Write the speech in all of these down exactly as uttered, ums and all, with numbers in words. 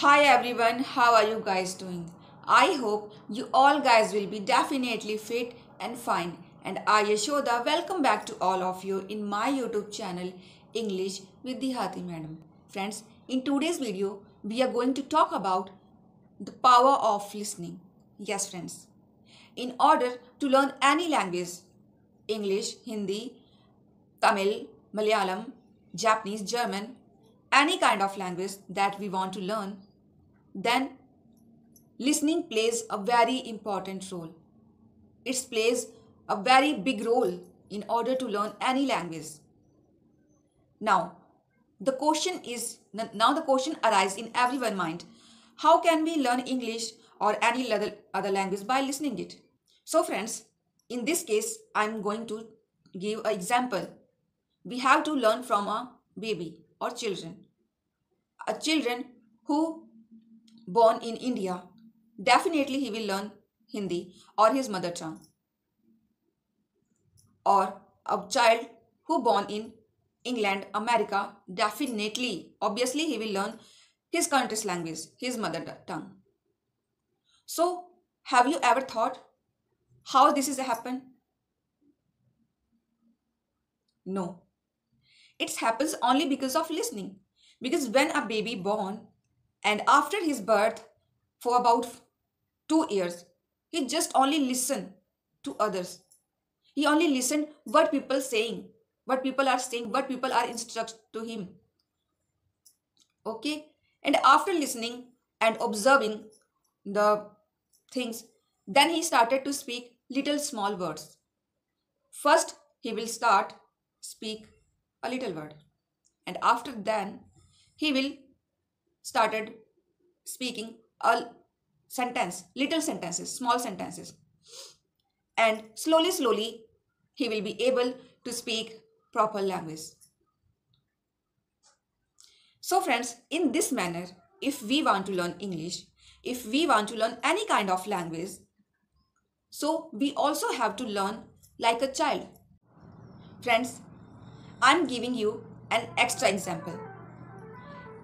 Hi everyone, how are you guys doing? I hope you all guys will be definitely fit and fine. And I Yashoda, welcome back to all of you in my YouTube channel English with the Dehati Madam. Friends, in today's video we are going to talk about the power of listening. Yes friends, in order to learn any language, English, Hindi, Tamil, Malayalam, Japanese, German, any kind of language that we want to learn, then listening plays a very important role. It plays a very big role in order to learn any language. Now the question is, now the question arises in everyone's mind, how can we learn English or any other language by listening it? So friends, in this case I am going to give an example. We have to learn from a baby or children. A children who born in India, definitely he will learn Hindi or his mother tongue. Or a child who born in England, America, definitely, obviously he will learn his country's language, his mother tongue. So have you ever thought how this is happened? No. It happens only because of listening. Because when a baby born and after his birth for about two years, he just only listen to others. He only listened what people saying, what people are saying, what people are instruct to him. Okay. And after listening and observing the things, then he started to speak little small words. First, he will start speak a little word, and after then he will started speaking a sentence, little sentences, small sentences, and slowly slowly he will be able to speak proper language. So friends, in this manner, if we want to learn English, if we want to learn any kind of language, so we also have to learn like a child. Friends, I am giving you an extra example.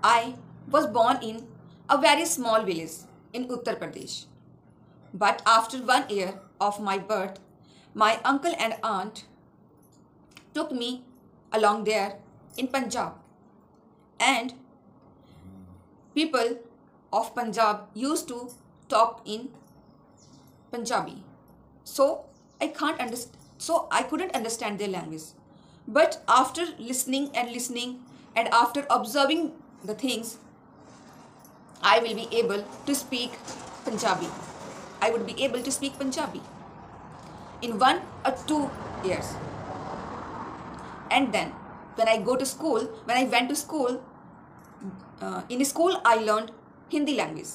I was born in a very small village in Uttar Pradesh. But after one year of my birth, my uncle and aunt took me along there in Punjab. And people of Punjab used to talk in Punjabi. So I can't understand, so I couldn't understand their language. But after listening and listening and after observing the things, I will be able to speak Punjabi. I would be able to speak Punjabi in one or two years. And then when I go to school, when I went to school, uh, in school I learned Hindi language.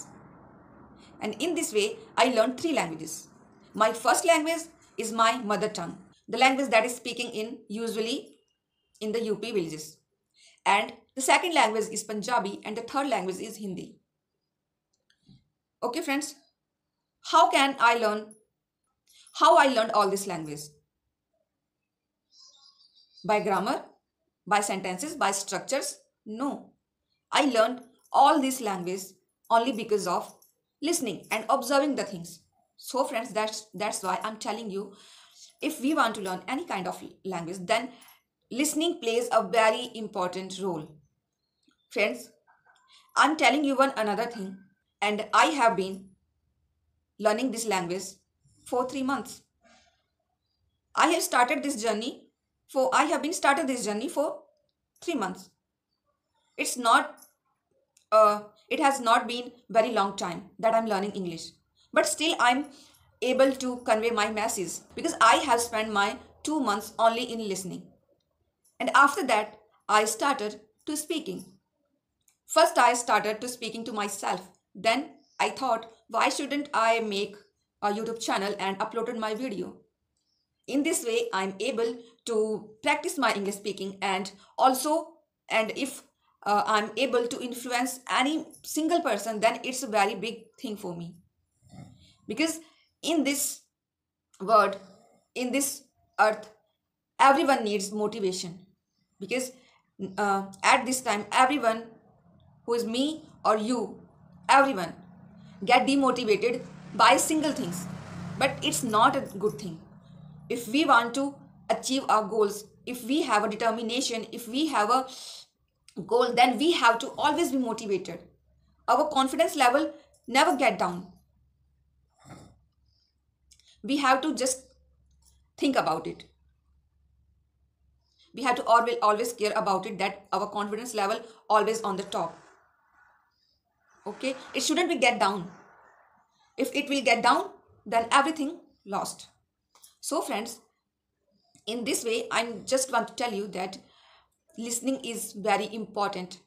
And in this way, I learned three languages. My first language is my mother tongue, the language that is speaking in usually in the U P villages. And the second language is Punjabi and the third language is Hindi. Okay friends, how can I learn? How I learned all this language? By grammar? By sentences? By structures? No. I learned all this language only because of listening and observing the things. So friends, that's, that's why I'm telling you, if we want to learn any kind of language, then listening plays a very important role. Friends, I'm telling you one another thing, and I have been learning this language for three months. I have started this journey for, I have been started this journey for three months. It's not, uh, it has not been very long time that I'm learning English, but still I'm able to convey my message because I have spent my two months only in listening. And after that, I started to speaking. First, I started to speaking to myself. Then I thought, why shouldn't I make a YouTube channel and uploaded my video? In this way, I'm able to practice my English speaking, and also, and if uh, I'm able to influence any single person, then it's a very big thing for me. Because in this world, in this earth, everyone needs motivation, because uh, at this time everyone who is me or you everyone get demotivated by single things, but it's not a good thing. If we want to achieve our goals, if we have a determination, if we have a goal, then we have to always be motivated. Our confidence level never get down. We have to just think about it. We have to always always care about it, that our confidence level always on the top. Okay, it shouldn't be get down. If it will get down, then everything lost. So friends, in this way, I just want to tell you that listening is very important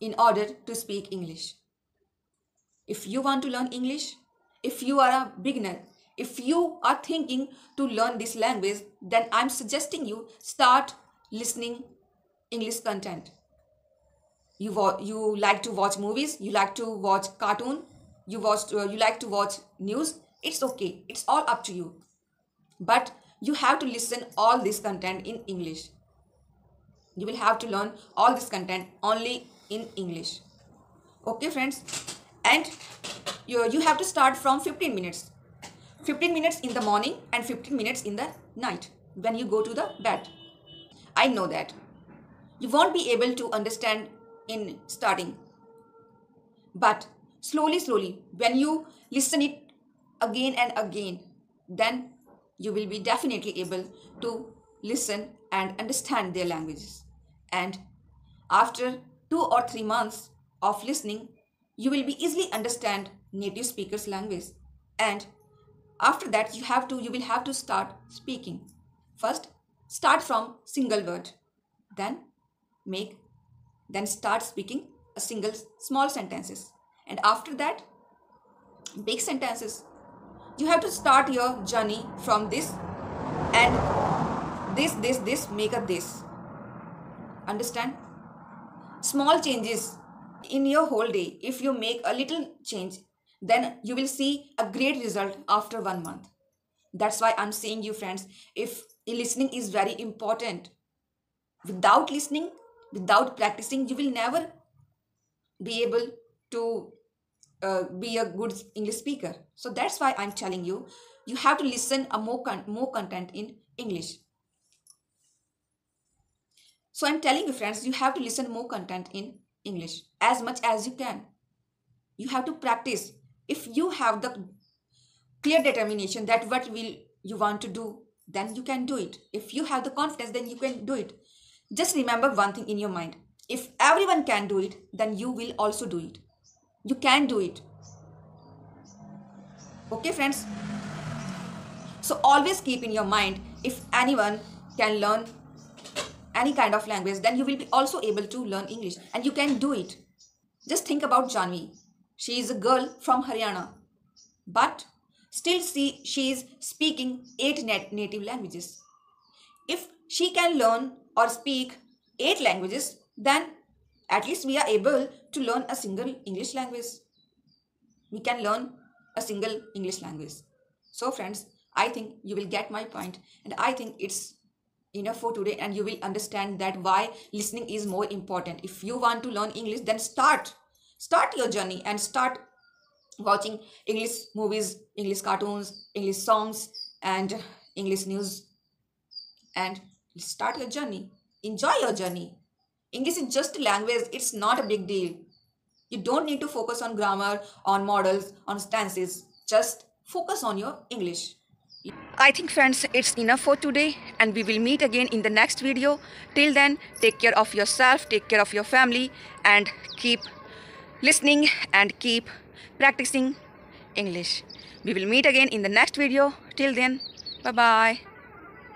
in order to speak English. If you want to learn English, if you are a beginner, if you are thinking to learn this language, then I'm suggesting you start listening English content. You, you like to watch movies, you like to watch cartoon, you, watch, uh, you like to watch news. It's okay. It's all up to you. But you have to listen all this content in English. You will have to learn all this content only in English. Okay friends, and you, you have to start from fifteen minutes. fifteen minutes in the morning and fifteen minutes in the night when you go to the bed. I know that you won't be able to understand in starting, but slowly, slowly when you listen it again and again, then you will be definitely able to listen and understand their languages. And after two or three months of listening, you will be easily understand native speakers' language. And after that, you have to you will have to start speaking. First, start from single word, then make, then start speaking a single small sentences, and after that, big sentences. You have to start your journey from this, and this, this, this, make a this. Understand? Small changes in your whole day. If you make a little change, then you will see a great result after one month. That's why I'm saying you friends, if listening is very important. Without listening, without practicing, you will never be able to Uh, be a good English speaker. So that's why I'm telling you, you have to listen a more con more content in English. So I'm telling you friends, you have to listen more content in English as much as you can. You have to practice. If you have the clear determination that what will you want to do, then you can do it. If you have the confidence, then you can do it. Just remember one thing in your mind. If everyone can do it, then you will also do it. You can do it. Okay friends, so always keep in your mind, if anyone can learn any kind of language, then you will be also able to learn English, and you can do it. Just think about Janvi. She is a girl from Haryana, but still see she is speaking eight native languages. If she can learn or speak eight languages, then at least we are able to learn a single English language. We can learn a single English language. So friends, I think you will get my point, and I think it's enough for today, and you will understand that why listening is more important. If you want to learn English, then start. Start your journey and start watching English movies, English cartoons, English songs and English news, and start your journey. Enjoy your journey. English is just a language. It's not a big deal. You don't need to focus on grammar, on models, on stances. Just focus on your English. I think friends, it's enough for today, and we will meet again in the next video. Till then, take care of yourself, take care of your family, and keep listening and keep practicing English. We will meet again in the next video. Till then, bye-bye.